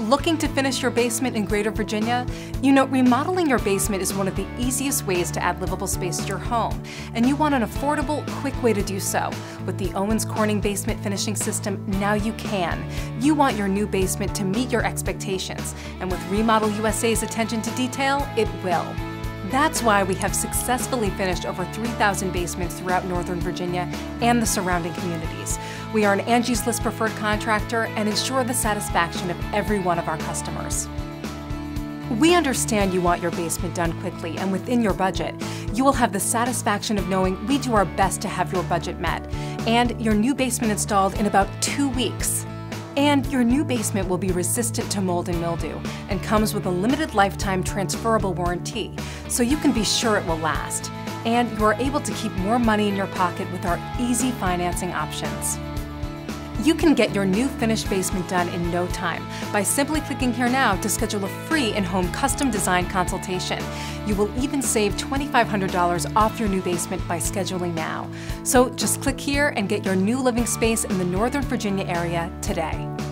Looking to finish your basement in Greater Virginia? You know, remodeling your basement is one of the easiest ways to add livable space to your home, and you want an affordable, quick way to do so. With the Owens Corning Basement Finishing System, now you can. You want your new basement to meet your expectations, and with Remodel USA's attention to detail, it will. That's why we have successfully finished over 3,000 basements throughout Northern Virginia and the surrounding communities. We are an Angie's List preferred contractor and ensure the satisfaction of every one of our customers. We understand you want your basement done quickly and within your budget. You will have the satisfaction of knowing we do our best to have your budget met, and your new basement installed in about 2 weeks. And your new basement will be resistant to mold and mildew and comes with a limited lifetime transferable warranty, so you can be sure it will last. And you are able to keep more money in your pocket with our easy financing options. You can get your new finished basement done in no time by simply clicking here now to schedule a free in-home custom design consultation. You will even save $2,500 off your new basement by scheduling now. So just click here and get your new living space in the Northern Virginia area today.